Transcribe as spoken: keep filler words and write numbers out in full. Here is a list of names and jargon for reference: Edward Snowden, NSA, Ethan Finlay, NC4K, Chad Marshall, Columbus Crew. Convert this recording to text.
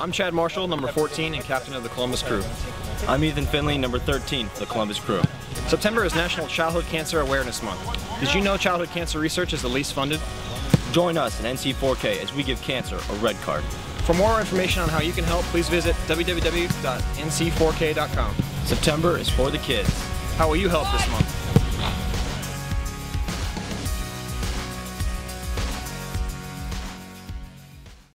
I'm Chad Marshall, number fourteen and captain of the Columbus Crew. I'm Ethan Finlay, number thirteen, the Columbus Crew. September is National Childhood Cancer Awareness Month. Did you know childhood cancer research is the least funded? Join us at N C four K as we give cancer a red card. For more information on how you can help, please visit w w w dot n c four k dot com. September is for the kids. How will you help this month?